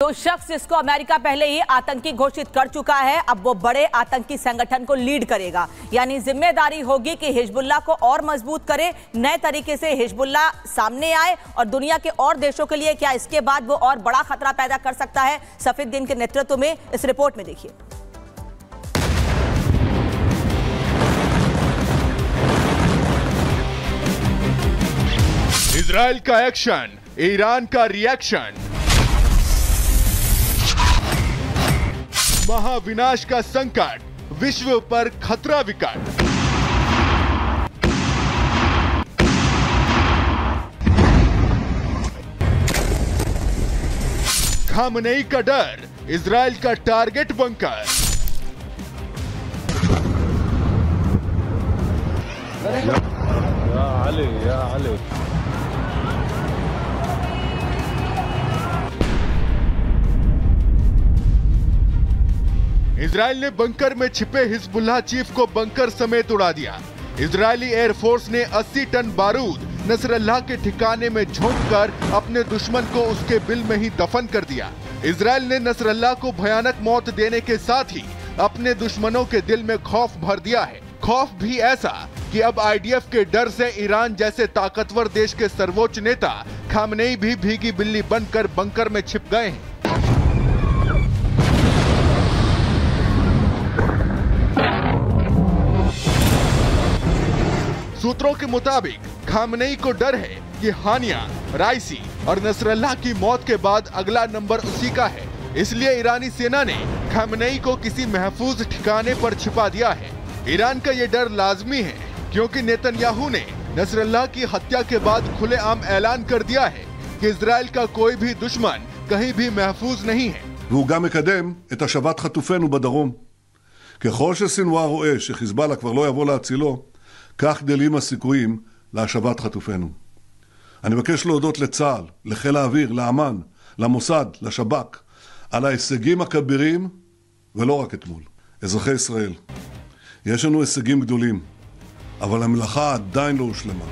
तो शख्स जिसको अमेरिका पहले ही आतंकी घोषित कर चुका है, अब वो बड़े आतंकी संगठन को लीड करेगा। यानी जिम्मेदारी होगी कि हिजबुल्लाह को और मजबूत करे, नए तरीके से हिजबुल्लाह सामने आए और दुनिया के और देशों के लिए क्या इसके बाद वो और बड़ा खतरा पैदा कर सकता है। सफीउद्दीन के नेतृत्व में इस रिपोर्ट में देखिए। इजराइल का एक्शन, ईरान का रिएक्शन, महाविनाश का संकट, विश्व पर खतरा विकट। खामनेई का डर, इजराइल का टारगेट बनकर। या अली। इजराइल ने बंकर में छिपे हिजबुल्लाह चीफ को बंकर समेत उड़ा दिया। इजरायली एयरफोर्स ने 80 टन बारूद नसरल्लाह के ठिकाने में झोंककर अपने दुश्मन को उसके बिल में ही दफन कर दिया। इजराइल ने नसरल्लाह को भयानक मौत देने के साथ ही अपने दुश्मनों के दिल में खौफ भर दिया है। खौफ भी ऐसा कि अब IDF के डर से ईरान जैसे ताकतवर देश के सर्वोच्च नेता खामनेई भी भीगी बिल्ली बनकर बंकर में छिप गए हैं। सूत्रों के मुताबिक खामनेई को डर है कि हानिया, राइसी और नसरल्लाह की मौत के बाद अगला नंबर उसी का है। इसलिए ईरानी सेना ने खामनेई को किसी महफूज ठिकाने पर छिपा दिया है। ईरान का ये डर लाजमी है क्योंकि नेतन्याहू ने नसरल्लाह की हत्या के बाद खुलेआम ऐलान कर दिया है कि इजराइल का कोई भी दुश्मन कहीं भी महफूज नहीं है। כך גדלים הסיכויים להשבת חטופינו. אני מבקש להודות לצה"ל, לחיל האוויר, לאמ"ן, למוסד, לשב"כ, על ההישגים הכבירים, ולא רק אתמול. אזרחי ישראל, יש לנו הישגים גדולים, אבל המלאכה עדיין לא הושלמה.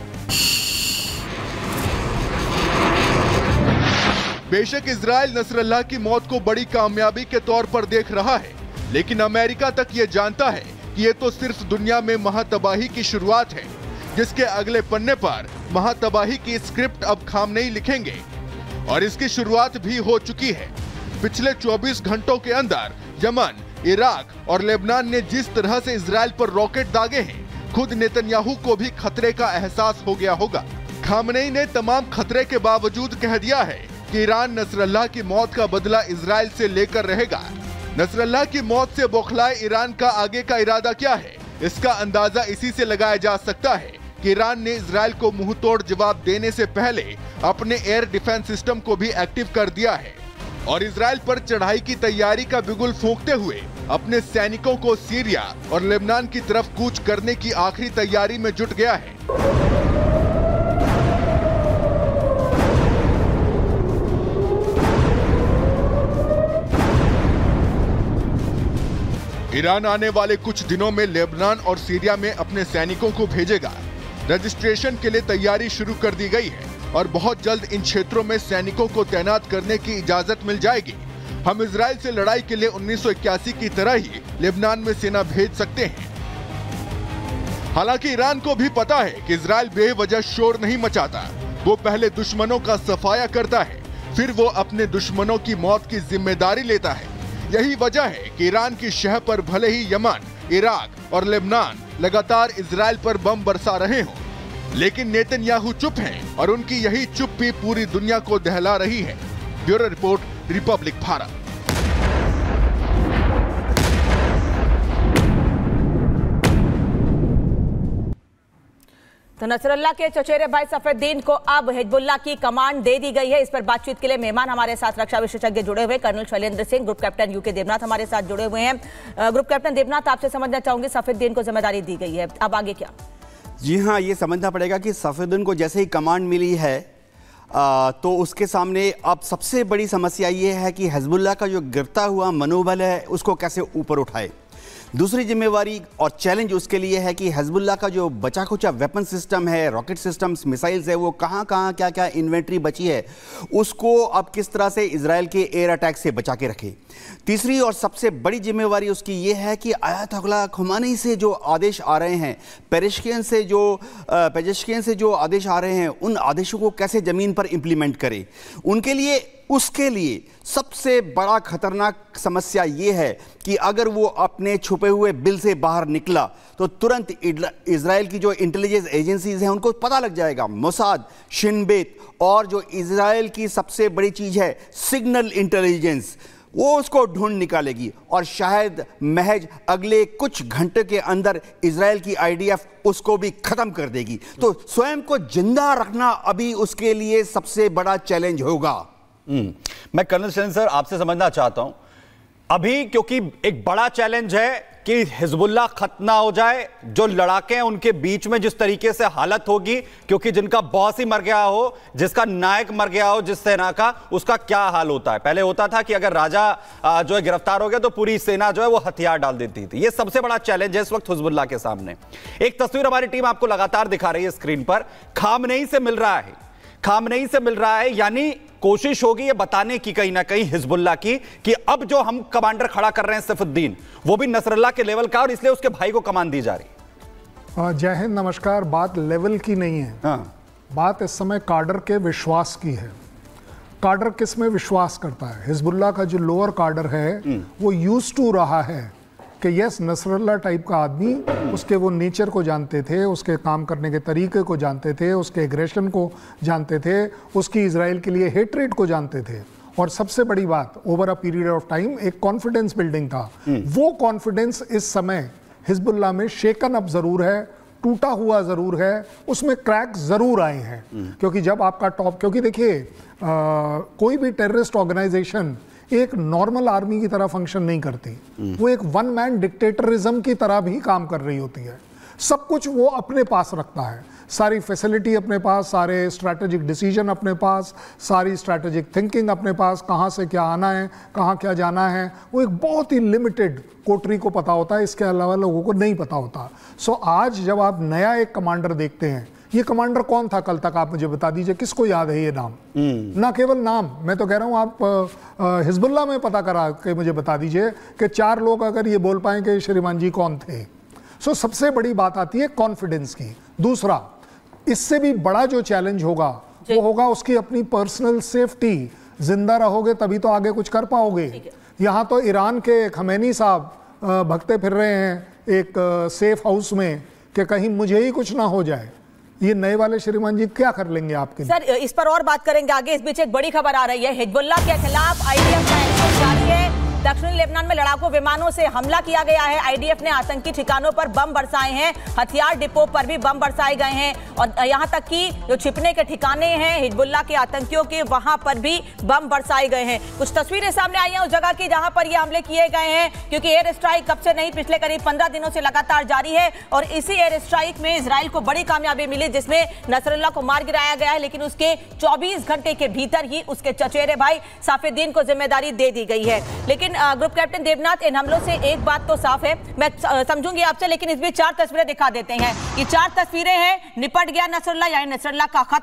बेशक इजराइल नसरल्लाह की मौत को बड़ी कामयाबी के तौर पर देख रहा है, लेकिन अमेरिका तक ये जानता है ये तो सिर्फ दुनिया में महातबाही की शुरुआत है, जिसके अगले पन्ने पर महातबाही की स्क्रिप्ट अब खामनेई लिखेंगे। और इसकी शुरुआत भी हो चुकी है। पिछले 24 घंटों के अंदर यमन, इराक और लेबनान ने जिस तरह से इजराइल पर रॉकेट दागे हैं, खुद नेतन्याहू को भी खतरे का एहसास हो गया होगा। खामनेई ने तमाम खतरे के बावजूद कह दिया है कि ईरान नसरल्लाह की मौत का बदला इजराइल से लेकर रहेगा। नसरल्लाह की मौत से बौखलाए ईरान का आगे का इरादा क्या है, इसका अंदाजा इसी से लगाया जा सकता है कि ईरान ने इजराइल को मुंहतोड़ जवाब देने से पहले अपने एयर डिफेंस सिस्टम को भी एक्टिव कर दिया है और इजराइल पर चढ़ाई की तैयारी का बिगुल फूंकते हुए अपने सैनिकों को सीरिया और लेबनान की तरफ कूच करने की आखिरी तैयारी में जुट गया है। ईरान आने वाले कुछ दिनों में लेबनान और सीरिया में अपने सैनिकों को भेजेगा। रजिस्ट्रेशन के लिए तैयारी शुरू कर दी गई है और बहुत जल्द इन क्षेत्रों में सैनिकों को तैनात करने की इजाजत मिल जाएगी। हम इजराइल से लड़ाई के लिए 1981 की तरह ही लेबनान में सेना भेज सकते हैं। हालांकि ईरान को भी पता है कि इजराइल बेवजह शोर नहीं मचाता। वो पहले दुश्मनों का सफाया करता है, फिर वो अपने दुश्मनों की मौत की जिम्मेदारी लेता है। यही वजह है कि ईरान की शह पर भले ही यमन, इराक और लेबनान लगातार इजराइल पर बम बरसा रहे हों, लेकिन नेतन्याहू चुप हैं और उनकी यही चुप्पी पूरी दुनिया को दहला रही है। Bureau report, Republic Bharat. तो नसरल्लाह के चचेरे भाई सफीउद्दीन को अब हिजबुल्लाह की कमांड दे दी गई है। इस पर बातचीत के लिए मेहमान हमारे साथ रक्षा विशेषज्ञ जुड़े हुए colonel Shailendra Singh, group captain UK Devnath हमारे साथ जुड़े हुए हैं। ग्रुप कैप्टन देवनाथ, आपसे समझना चाहूंगी, सफीउद्दीन को जिम्मेदारी दी गई है, अब आगे क्या? जी हाँ, ये समझना पड़ेगा कि सफीउद्दीन को जैसे ही कमांड मिली है तो उसके सामने अब सबसे बड़ी समस्या ये है कि हिजबुल्लाह का जो गिरता हुआ मनोबल है उसको कैसे ऊपर उठाए। दूसरी जिम्मेवारी और चैलेंज उसके लिए है कि हिजबुल्लाह का जो बचा खुचा वेपन सिस्टम है, रॉकेट सिस्टम्स, मिसाइल्स है, वो कहाँ कहाँ क्या क्या इन्वेंट्री बची है उसको अब किस तरह से इजराइल के एयर अटैक से बचा के रखे। तीसरी और सबसे बड़ी जिम्मेवारी उसकी ये है कि आयतुल्लाह खुमानी से जो आदेश आ रहे हैं, पेजेशकियन से जो आदेश आ रहे हैं, उन आदेशों को कैसे ज़मीन पर इम्प्लीमेंट करें। उसके लिए सबसे बड़ा खतरनाक समस्या ये है कि अगर वो अपने छुपे हुए बिल से बाहर निकला तो तुरंत इजराइल की जो इंटेलिजेंस एजेंसीज हैं उनको पता लग जाएगा। मोसाद, शिन बेत और जो इजराइल की सबसे बड़ी चीज़ है सिग्नल इंटेलिजेंस, वो उसको ढूंढ निकालेगी और शायद महज अगले कुछ घंटे के अंदर इजराइल की IDF उसको भी ख़त्म कर देगी। तो स्वयं को जिंदा रखना अभी उसके लिए सबसे बड़ा चैलेंज होगा। मैं कर्नल शरण सर आपसे समझना चाहता हूं, अभी क्योंकि एक बड़ा चैलेंज है कि हिजबुल्लाह खत्म ना हो जाए, जो लड़ाके हैं उनके बीच में जिस तरीके से हालत होगी, क्योंकि जिनका बॉस ही मर गया हो, जिसका नायक मर गया हो, जिस सेना का, उसका क्या हाल होता है। पहले होता था कि अगर राजा जो है गिरफ्तार हो गया तो पूरी सेना जो है वो हथियार डाल देती थी। ये सबसे बड़ा चैलेंज है इस वक्त हिजबुल्लाह के सामने। एक तस्वीर हमारी टीम आपको लगातार दिखा रही है स्क्रीन पर, खामनेई से मिल रहा है, खामनेई से मिल रहा है, यानी कोशिश होगी ये बताने की कहीं ना कहीं हिजबुल्लाह की कि अब जो हम कमांडर खड़ा कर रहे हैं सैफुद्दीन, वो भी नसरल्लाह के लेवल का, और इसलिए उसके भाई को कमान दी जा रही है। जय हिंद, नमस्कार। बात लेवल की नहीं है, बात इस समय काडर के विश्वास की है। काडर किस में विश्वास करता है? हिजबुल्लाह का जो लोअर काडर है वो यूज टू रहा है कि यस, नसरल्लाह टाइप का आदमी, उसके वो नेचर को जानते थे, उसके काम करने के तरीके को जानते थे, उसके एग्रेशन को जानते थे, उसकी इजराइल के लिए हेट्रेड को जानते थे, और सबसे बड़ी बात over a period of time एक कॉन्फिडेंस बिल्डिंग था। वो कॉन्फिडेंस इस समय हिजबुल्लाह में शेकन अप ज़रूर है, टूटा हुआ ज़रूर है, उसमें क्रैक ज़रूर आए हैं, क्योंकि जब आपका टॉप, क्योंकि देखिए कोई भी टेररिस्ट ऑर्गेनाइजेशन एक नॉर्मल आर्मी की तरह फंक्शन नहीं करती, वो एक वन मैन डिक्टेटरिज्म की तरह भी काम कर रही होती है। सब कुछ वो अपने पास रखता है, सारी फैसिलिटी अपने पास, सारे स्ट्रैटेजिक डिसीजन अपने पास, सारी स्ट्रैटेजिक थिंकिंग अपने पास, कहाँ से क्या आना है, कहाँ क्या जाना है, वो एक बहुत ही लिमिटेड कोटरी को पता होता है, इसके अलावा लोगों को नहीं पता होता। सो आज जब आप नया एक कमांडर देखते हैं, ये कमांडर कौन था कल तक, आप मुझे बता दीजिए किसको याद है ये नाम? ना केवल नाम, मैं तो कह रहा हूँ आप हिजबुल्लाह में पता करा के मुझे बता दीजिए कि चार लोग अगर ये बोल पाएँ कि श्रीमान जी कौन थे। सो सबसे बड़ी बात आती है कॉन्फिडेंस की। दूसरा, इससे भी बड़ा जो चैलेंज होगा वो होगा उसकी अपनी पर्सनल सेफ्टी। जिंदा रहोगे तभी तो आगे कुछ कर पाओगे। यहाँ तो ईरान के खमेनी साहब भगते फिर रहे हैं एक सेफ हाउस में कि कहीं मुझे ही कुछ ना हो जाए। ये नए वाले श्रीमान जी क्या कर लेंगे आपके सर, इस पर और बात करेंगे आगे। इस बीच एक बड़ी खबर आ रही है, हिजबुल्लाह के खिलाफ IDF का एक्शन जारी है। दक्षिणी लेबनान में लड़ाकू विमानों से हमला किया गया है। IDF ने आतंकी ठिकानों पर बम बरसाए हैं, हथियार डिपो पर भी बम बरसाए गए हैं, और यहाँ तक कि जो छिपने के ठिकाने हैं हिजबुल्लाह के आतंकियों के, वहाँ पर भी बम बरसाए गए हैं। कुछ तस्वीरें सामने आई हैं उस जगह की जहाँ पर ये हमले किए गए हैं, क्योंकि एयर स्ट्राइक कब से नहीं, पिछले करीब 15 दिनों से लगातार जारी है, और इसी एयर स्ट्राइक में इजराइल को बड़ी कामयाबी मिली जिसमें नसरल्लाह को मार गिराया गया है, लेकिन उसके 24 घंटे के भीतर ही उसके चचेरे भाई साफिउद्दीन को जिम्मेदारी दे दी गई है। लेकिन ग्रुप कैप्टन देवनाथ, इन हमलों से एक बात तो साफ है, मैं समझूंगी आपसे, लेकिन इस बीच 4 तस्वीरें दिखा देते हैं। ये 4 तस्वीरें हैं, निपट गया नसरल्लाह, यानी नसरल्लाह का खत्म।